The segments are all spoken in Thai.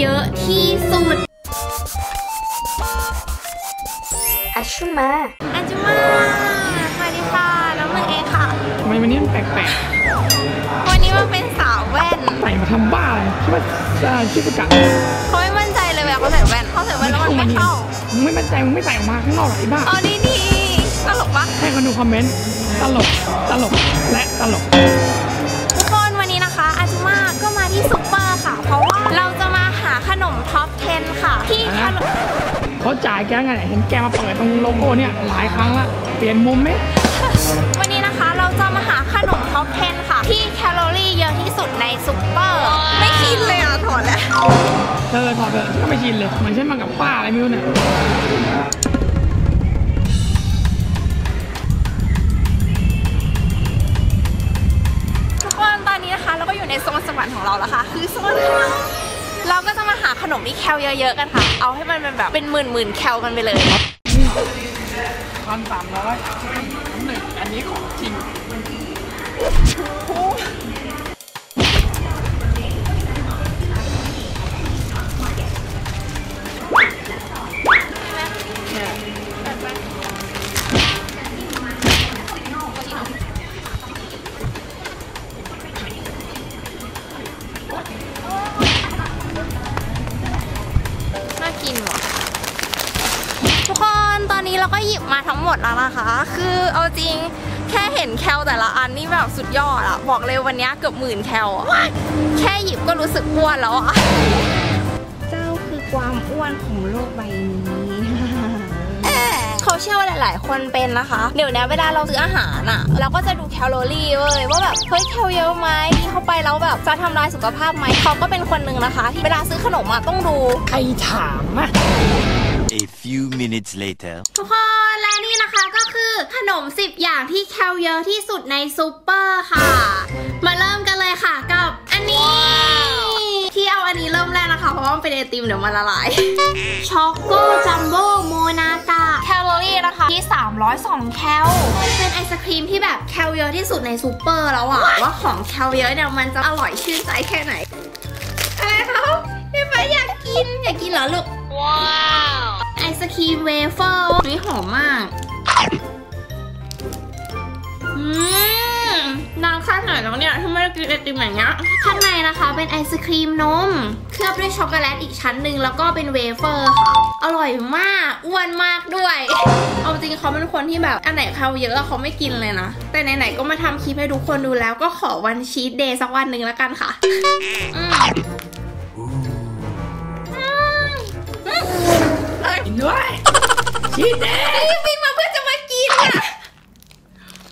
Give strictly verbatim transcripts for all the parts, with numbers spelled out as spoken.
เยอะที่สุดอัจชุมาอัจชุมาสวัสดีค่ะน้องเมืองเอค่ะทำไมวันนี้มันแปลกๆวันนี้มันเป็นสาวแว่นใส่มาทำบ้าอะไรคิดว่าจะคิดประกาศเขาไม่มั่นใจเลยเวลาเขาใส่แว่นเขาใส่แว่นแล้วมันไม่เข้ามึงไม่มั่นใจมึงไม่ใส่ออกมาข้างนอกหรอไอ้บ้าอ๋อดีดีตลกปะให้คนดูคอมเมนต์ตลกตลกและตลกทุกคนวันนี้นะคะอาจุมาก็มาที่ซุปเปอร์ค่ะเพราะว่าเราจะมาหาขนมท็อปสิบค่ะที่เขาจ่ายแกไงเห็นแกมาเปิดตรงโลโก้เนี่ยหลายครั้งละเปลี่ยนมุมไหมวันนี้นะคะเราจะมาหาขนมท็อปสิบค่ะที่แคลอรี่เยอะที่สุดในซุปเปอร์ไม่ชินเลยอ่ะถอดแล้วเธอถอดเลยก็ไม่ชินเลยเหมือนฉันมากับป้าอะไรไม่รู้เนี่ยเราก็อยู่ในโซนสวรรค์ของเราแล้วค่ะคือโซนเราก็จะมาหาขนมที่แคลเยอะๆกันค่ะเอาให้มันเป็นแบบเป็นหมื่นๆแคลกันไปเลยพันสามร้อยหนึ่งอันนี้ของจริงทุกคนตอนนี้เราก็หยิบมาทั้งหมดแล้วนะคะคือเอาจริงแค่เห็นแคลแต่ละอันนี่แบบสุดยอดอะบอกเลยวันนี้เกือบหมื่นแคลอะแค่หยิบก็รู้สึกอ้วนแล้วอะเจ้าคือความอ้วนของโลกใบนี้เขาเชื่อว่าหลายๆคนเป็นนะคะเดี๋ยวนี้เวลาเราซื้ออาหารอะเราก็จะดูแคลอรี่เว้ยว่าแบบเฮ้ยแคลเยอะไหมกินเข้าไปแล้วแบบจะทำลายสุขภาพไหมเขาก็เป็นคนหนึ่งนะคะที่เวลาซื้อขนมอะต้องดูใครถามอะ A few minutes later ทุกคนและนี่นะคะก็คือขนมสิบอย่างที่แคลเยอะที่สุดในซุปเปอร์ค่ะมาเริ่มกันเลยค่ะกับอันนี้ที่เอาอันนี้เริ่มแรกนะคะเพราะว่ามันเป็นไอติมเดี๋ยวมันละลายช็อกโกจัมโบ้โมนาตาแคลอรี่นะคะที่สามร้อยสองแคลเป็นไอศครีมที่แบบแคลเยอะที่สุดในซุปเปอร์แล้วอะว่าของแคลเยอะเนี่ยมันจะอร่อยชื่นใจแค่ไหนอะไรเขาพี่ฟ้าอยากกินอยากกินเหรอลูกว้าวไอศครีมเวเฟอร์นี่หอมมากอือนานขั้นหน่อยแล้วเนี่ยที่ไม่ได้กินไอติมอย่างเงี้ยข้างในนะคะเป็นไอศครีมนมเคลือบด้วยช็อกโกแลตอีกชั้นหนึ่งแล้วก็เป็นเวเฟอร์ค่ะอร่อยมากอ้วนมากด้วยเอาจริงเขาเป็นคนที่แบบอันไหนเขาเยอะเขาไม่กินเลยนะแต่ไหนๆก็มาทำคลิปให้ทุกคนดูแล้วก็ขอวันชีทเดย์สักวันหนึ่งแล้วกันค่ะกินด้วยชีทเดย์รีบวิ่งมาเพื่อจะมากินอ่ะ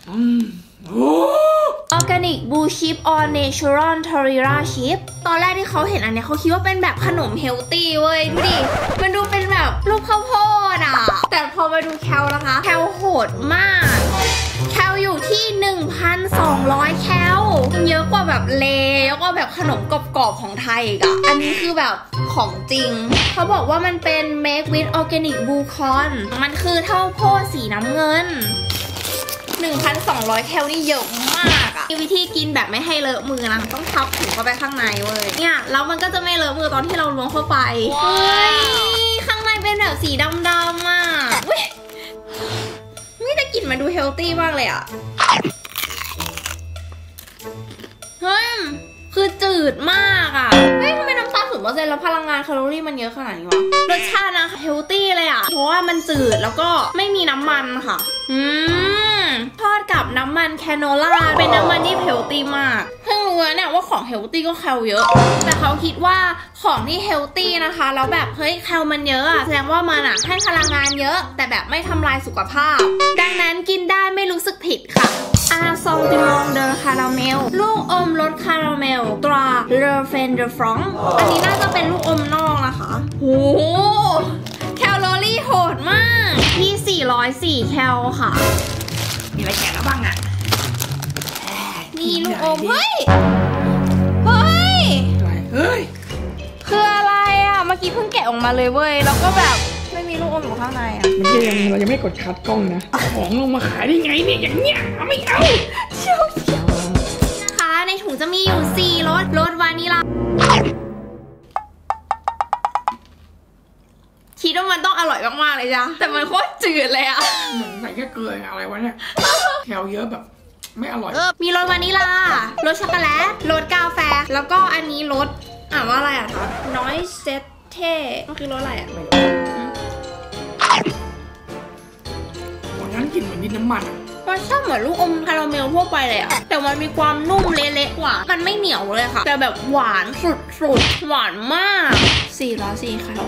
อืมโอ้ออร์แกนิกบูชิปออร์เนเชอรัลทอริราชิปตอนแรกที่เขาเห็นอันนี้เขาคิดว่าเป็นแบบขนมเฮลตี้เว้ยดูดิมันดูเป็นแบบรูปข้าวโพดอ่ะแต่พอมาดูแคลนะคะแคลโหดมากแคลอยู่ที่ หนึ่งพันสองร้อย แคลเยอะกว่าแบบเลเยอะกว่าแบบขนมกรอบๆของไทยอีกอ่ะอันนี้คือแบบของจริงเขาบอกว่ามันเป็น Make with Organic Blue Corn มันคือข้าวโพดสีน้ำเงินหนึ่งพันสองร้อย แคลนี่เยอะมากอะมีวิธีกินแบบไม่ให้เลอะมือนะต้องทับถุงเข้าไปข้างในเว้ยเนี่ยแล้วมันก็จะไม่เลอะมือตอนที่เราล้วงเข้าไปเฮ้ยข้างในเป็นแบบสีดำดำอะไม่ได้กลิ่นมาดูเฮลตี้มากเลยอะเฮ้ยคือจืดมากอะเฮ้ยทำไมน้ำตาลสูงเปอร์เซ็นต์แล้วพลังงานแคลอรี่มันเยอะขนาดนี้วะรสชาตินะเฮลตี้เลยอะเพราะว่ามันจืดแล้วก็ไม่มีน้ำมันค่ะอืมทอดกับน้ำมันแคโนล่าเป็นน้ำมันที่เฮลตี้มากเพิ่งรู้เนี่ยว่าของเฮลตี้ก็แคลเยอะแต่เขาคิดว่าของที่เฮลตี้นะคะแล้วแบบเฮ้ยแคลมันเยอะอะแสดงว่ามันอะให้พลังงานเยอะแต่แบบไม่ทำลายสุขภาพดังนั้นกินได้ไม่รู้สึกผิดค่ะอาซองติลองเดอร์คาราเมลลูกอมรสคาราเมลตราเลเฟนเดอฟรองอันนี้น่าจะเป็นลูกอมนอกนะคะโอ้แคลอรี่โหดมากที่สี่ร้อยสี่แคลค่ะมีอะไรแกะแล้วบ้างอ่ะนี่ลูกอมเฮ้ยเฮ้ยเฮ้ยคืออะไรอ่ะเมื่อกี้เพิ่งแกะออกมาเลยเว้ยแล้วก็แบบไม่มีลูกอมอยู่ข้างในอ่ะมันยังเรายังไม่กดคัดกล้องนะของลงมาขายได้ไงเนี่ยอย่างเนี้ยเอาไม่เอาเชี่ยวนะคะในถุงจะมีอยู่สี่รสรสวานิลา ว่ามันต้องอร่อยมากๆเลยจ้ะแต่มันโคตรจืดเลยอะเหมือนใส่แค่เกลืออะไรวะเนี่ยแคลเยอะแบบไม่อร่อยมีรสวานิลารสช็อกโกแลตรสกาแฟแล้วก็อันนี้รสอ่านว่าอะไรอะคะน้อยเซตเท่มันคือรสอะไรอะนั่นกลิ่นเหมือนดินน้ำมันมันชอบเหมือนลูกอมคาราเมลทั่วไปเลยอะแต่มันมีความนุ่มเละๆกว่ามันไม่เหนียวเลยค่ะแต่แบบหวานสุดๆหวานมากสี่ร้อยสี่แคล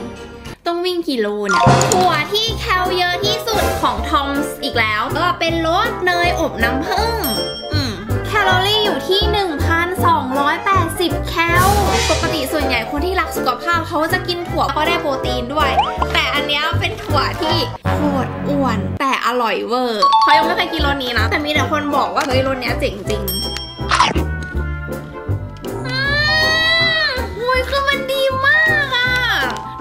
ต้องวิ่งกี่โลเนี่ยถั่วที่แคลเยอะที่สุดของทอมส์อีกแล้วก็เป็นรสเนยอบน้ำผึ้งแคลอรี่อยู่ที่ หนึ่งพันสองร้อยแปดสิบ แคลปกติส่วนใหญ่คนที่รักสุขภาพเขาจะกินถั่วก็ได้โปรตีนด้วยแต่อันนี้เป็นถั่วที่โคตรอ้วนแต่อร่อยเวอร์เขายังไม่เคยกินรสนี้นะแต่มีแต่คนบอกว่าเฮ้ยรสนี้เจ๋งจริงโอ้ยคือมันดีมากอะ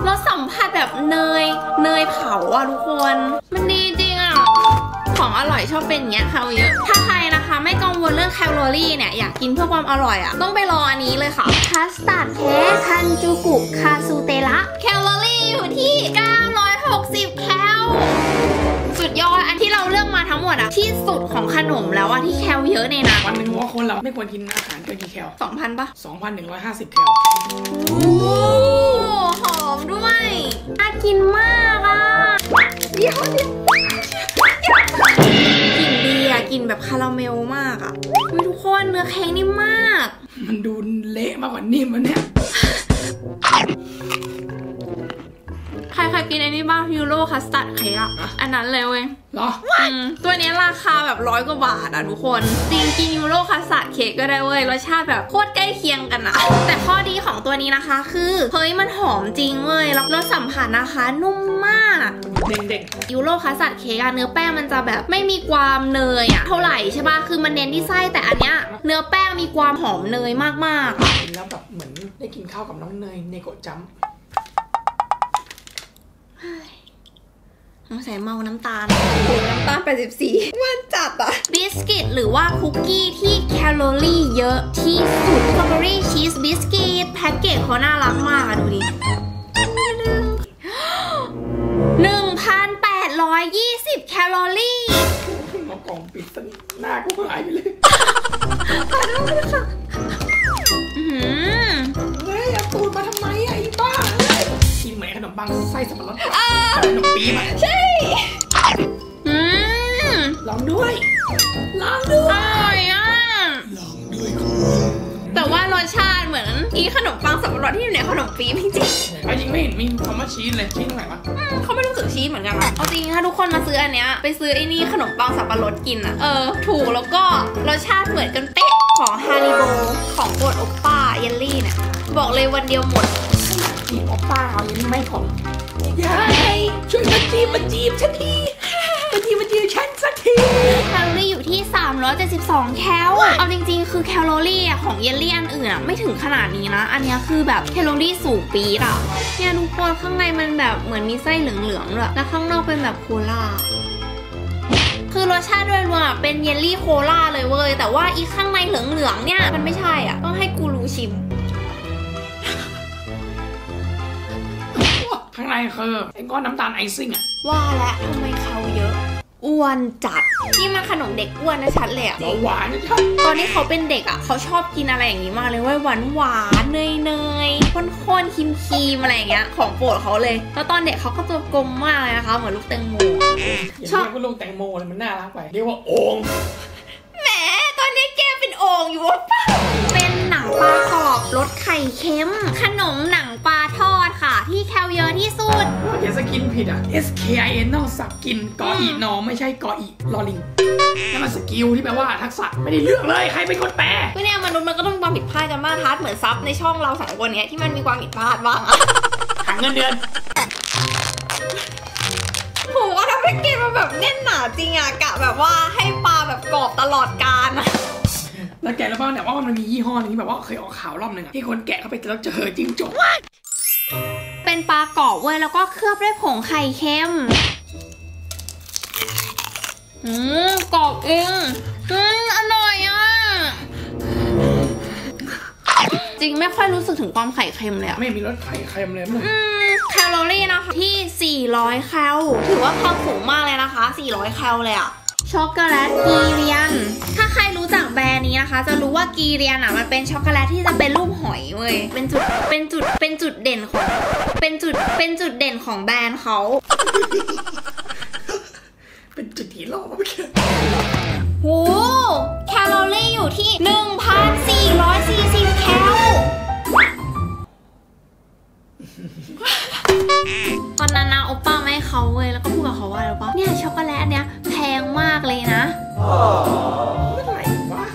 รสสัมผัสแบบเนยเนยเผาอะทุกคนมันดีจริงอะของอร่อยชอบเป็นอย่างเงี้ยเขาเยอะถ้าใครนะคะไม่กังวลเรื่องแคลอรี่เนี่ยอยากกินเพื่อความอร่อยอะต้องไปรออันนี้เลยค่ะคัสตาร์ดเค้กคันจูกุคาซูเตระแคลอรี่อยู่ที่เก้าร้อยหกสิบแคลสุดยอดอันที่เราเลือกมาทั้งหมดอะที่สุดของขนมแล้วอะที่แคลเยอะในนั้นวันหนึ่งว่าคนเราไม่ควรกินอาหารเกินกี่แคล สองพัน ปะ สองพันหนึ่งร้อยห้าสิบ แคลโอ้หอมด้วยน่ากินมากอะเดี๋ยวเดี๋ยวกินแบบคาราเมลมากอ่ะทุกคนเนื้อเค้กนิ่มมากมันดูเละมากกว่านิ่มมันเนี่ยใครเคยกินอันนี้บ้างยูโรคัสตาร์ดเค้กอ่ะอันนั้นเลยเว้ยเหรอตัวนี้ราคาแบบร้อยกว่าบาทอ่ะทุกคนจริงกินยูโรคัสตาร์ดเค้กก็ได้เว้ยรสชาติแบบโคตรใกล้เคียงกันอ่ะแต่ข้อดีของตัวนี้นะคะคือเฮ้ยมันหอมจริงเว้ยแล้วรสสัมผัสนะคะนุ่มมากเด็กๆยูโรคัสตาร์ดเค้กเนื้อแป้งมันจะแบบไม่มีความเนยอ่ะเท่าไหร่ใช่ป่ะคือมันเน้นที่ไส้แต่อันเนี้ยเนื้อแป้งมีความหอมเนยมากๆแล้วแบบเหมือนได้กินข้าวกับน้องเนยในโกจัมน้องใส่เมาน้ำตาลน้ำตาลแปดสิบสี่มันจัดอะบิสกิตหรือว่าคุกกี้ที่แคลอรี่เยอะที่สุดสตรอเบอรี่ชีสบิสกิตแพ็กเกจเขาน่ารักมากอะดูดิ หนึ่งพันแปดร้อยยี่สิบ แคลอรี่มากองปิดหน้ากูหายไปเลยขอโทษค่ะเฮ้ยเอาตูดมาทำไมอะอีบ้ากินเหมือนขนมปังไส้สับปะรดขนมปี๊บใช่ลองด้วยลองด้วยอร่อยอ่ะลองด้วยคุณแต่ว่ารสชาติเหมือนอีขนมปังสับปะรดที่อยู่ในขนมปี๊บจริงๆจริงไม่เห็นมีคำว่าชีสเลยชีสตรงไหนวะเขาไม่รู้สึกชีสเหมือนกันอ่ะเอาจริงถ้าทุกคนมาซื้ออันเนี้ยไปซื้อไอ้นี่ขนมปังสับปะรดกินอ่ะเออถูกแล้วก็รสชาติเหมือนกันเป๊ะของฮาริโบของโกดโอป้าเยลลี่เนี่ยบอกเลยวันเดียวหมดจีบอป้าเขายังไม่ของยายช่วยมาจีบมาจีบฉันทีมาจีบมาจีบฉันสักทีแคลอรี่อยู่ที่สามร้อยเจ็ดสิบสองแคลเอาจริงๆคือแคลอรี่ของเยลลี่อันอื่นอะไม่ถึงขนาดนี้นะอันนี้คือแบบแคลอรี่สูงปี๊ดอะเนี่ยทุกคนข้างในมันแบบเหมือนมีไส้เหลืองๆด้วยแล้วข้างนอกเป็นแบบโคลาคือรสชาติโดยรวมเป็นเยลลี่โคลาเลยเว้ยแต่ว่าอีข้างในเหลืองๆเนี่ยมันไม่ใช่อะต้องให้กูรู้ชิมข้างในคือไอ้ก้อนน้ำตาลไอซิ่งอะว่าและทำไมเขาเยอะอ้วนจัดที่มาขนมเด็กอ้วนนะชัดเลยอะหวานนะชัดตอนนี้เขาเป็นเด็กอะเขาชอบกินอะไรอย่างนี้มากเลยว่าหวานหวานเนยเนยข้นๆครีมครีมอะไรอย่างเงี้ยของโปรดเขาเลยแล้วตอนเด็กเขาก็ตัวกลมมากเลยนะคะเหมือนลูกแตงโมชอบลูกแตงโมเลยมันน่ารักไปเรียกว่าโอ่งแหมตอนนี้แกเป็นโอ่งอยู่ป่ะเป็นหนังปลากรอบรสไข่เค็มขนมหนังปลาทอดค่ะที่แคลเยอะที่สุดเดี๋ยวสกินผิดอ่ะ S K I N นอกสับกินกออีนอไม่ใช่กออีลอลิงนั่นมันสกิลที่แปลว่าทักษะไม่ได้เลือกเลยใครเป็นคนแปลก็เนี่ยมนุษย์มันก็ต้องมีความผิดพลาดกันบ้างทัดเหมือนซับในช่องเราสองคนเนี้ยที่มันมีความผิดพลาดบ้างอะหักเงินเดือนโหว่าทำให้เกมมันแบบแน่นหนาจริงอะกะแบบว่าให้ปลาแบบกรอบตลอดกาลแล้วแกแล้วบ้างเนี่ยว่ามันมียี่ห้อนึงแบบว่าเคยออกข่าวรอบนึงอะที่คนแกะเข้าไปแล้วเจอจริงจกเป็นปลากรอบเว้ยแล้วก็เคลือบด้วยผงไข่เค็มอืมกรอบเองอืมอร่อยอ่ะจริงไม่ค่อยรู้สึกถึงความไข่เค็มเลยอะไม่มีรสไข่เค็มเลยแคล ลอรี่นะคะที่สี่ร้อยแคลถือว่าความสูงมากเลยนะคะสี่ร้อยแคลเลยอะช็อกโกแลตกีเรียนถ้าใครรู้จักแบรนด์นี้นะคะจะรู้ว่ากีเรียนอะมันเป็นช็อกโกแลตที่จะเป็นรูปหอยเว้ยเป็นจุดเป็นจุดเป็นจุดเด่นของเป็นจุดเป็นจุดเด่นของแบรนด์เขาเป็นจุดที่หล่อมากเลยโอ้โหแคลอรี่อยู่ที่ หนึ่งพันสี่ร้อยสี่สิบ แคลตอนนั้นนะโอป้าไม่ให้เขาเว้ยแล้วก็พูดกับเขาว่าอะไรป่ะเนี่ยช็อกโกแลตเนี้ยแพงมากเลยนะเมื่อไหร่วะ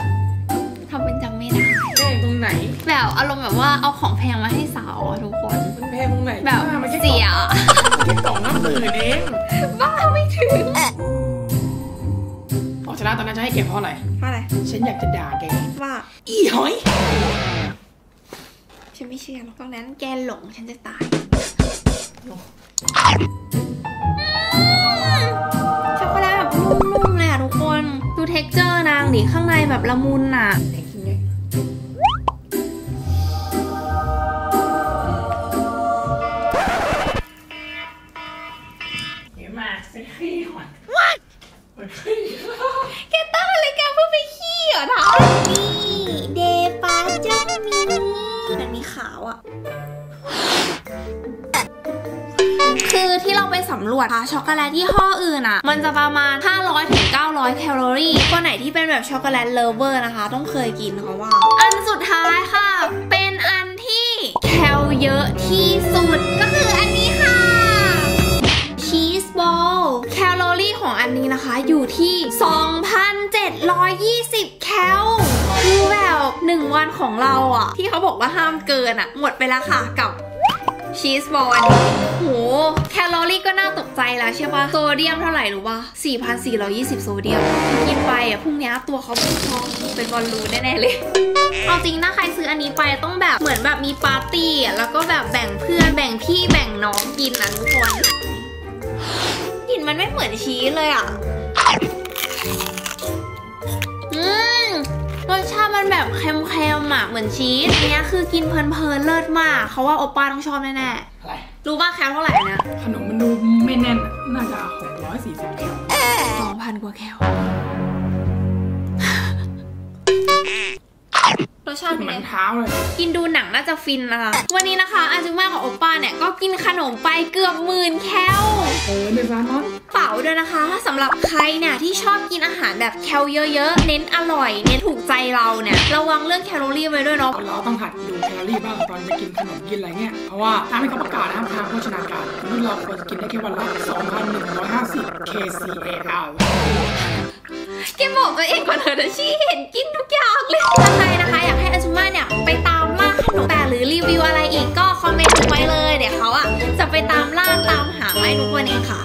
ทำเป็นจำไม่ได้แพงตรงไหนแบบอารมณ์แบบว่าเอาของแพงมาให้สาวทุกคนมันแพงตรงไหนแบบเสียแค่สองน้ำมือเองบ้าไม่ถึงอ๋อชนะตอนนั้นจะให้เกียรติเพราะอะไรเพราะอะไรฉันอยากจะด่าแกว่าอีหอยฉันไม่เชื่อหรอกตอนนั้นแกหลงฉันจะตายช็อกโกแลตแบบนุ่มๆเลยอ่ะทุกคนดูเท็กเจอร์นางดิข้างในแบบละมุนอ่ะเดี๋ยวมาไปขี้ก่อนวัดไปขี้แกตั้งอะไรกันเพื่อไปขี้เหรอท้าวนี่เดปาจัมมินมันมีขาวอ่ะคือที่เราไปสำรวจช็อกโกแลตยี่ห้ออื่นอ่ะมันจะประมาณ ห้าร้อยถึงเก้าร้อย แคลอรี่ตัวไหนที่เป็นแบบช็อกโกแลตเลเวอร์นะคะต้องเคยกินเขาว่าอันสุดท้ายค่ะเป็นอันที่แคลเยอะที่สุดก็คืออันนี้ค่ะชีสบอลแคลอรี่ของอันนี้นะคะอยู่ที่ สองพันเจ็ดร้อยยี่สิบ แคลคือแบบหนึ่งวันของเราอ่ะที่เขาบอกว่าห้ามเกินอ่ะหมดไปแล้วค่ะกับชีสบอลโหแคลอรี่ก็น่าตกใจแล้วใช่ปะโซเดียมเท่าไหร่รู้ปะ สี่พันสี่ร้อยยี่สิบ โซเดียมกินไปอ่ะพรุ่งนี้ตัวเขาเป็นทองเป็นบอลลูนแน่ๆเลยเอาจริงนะใครซื้ออันนี้ไปต้องแบบเหมือนแบบมีปาร์ตี้อ่ะแล้วก็แบบแบ่งเพื่อนแบ่งพี่แบ่งน้องกินนะทุกคนกลิ่นมันไม่เหมือนชีสเลยอ่ะอืมรสชาติมันแบบเค็มๆอ่ะเหมือนชีสอันนี้คือกินเพลินๆเลิศมากเขาว่าโอป้าต้องชอบแน่ๆอะไรรู้ป่ะแคลเท่าไหร่นะขนมมันดูไม่แน่นน่าจะหกร้อยสี่สิบแคล สองพัน กว่าแคลรสชาติเหมือนเท้าเลยกินดูหนังน่าจะฟินนะคะวันนี้นะคะอาจุม่ากับโอป้าเนี่ยก็กินขนมไปเกือบหมื่นแคลเออในร้านนั้นเป๋าด้วยนะคะถ้าสำหรับใครเนี่ยที่ชอบกินอาหารแบบแคลเยอะๆเน้นอร่อยเน้นถูกใจเราเนี่ยระวังเรื่องแคลอรี่ไว้ด้วยเนาะเราต้องหัดดูแคลอรี่บ้างตอนจะกินขนมกินอะไรเงี้ยเพราะว่าตามที่เขาประกาศนะครับทางโภชนาการนี่เราควรกินได้แค่วันละ สองพันหนึ่งร้อยห้าสิบ kcalแกบอกตัวเองก่อนเถอะนะชี่เห็นกินทุกอย่างเลยถ้าใครนะคะอยากให้อาจุม่าเนี่ยไปตามล่าขนมแต่หรือรีวิวอะไรอีกก็คอมเมนต์ไว้เลยเดี๋ยวเขาอะจะไปตามล่าตามหาไว้ทุกวันเองค่ะ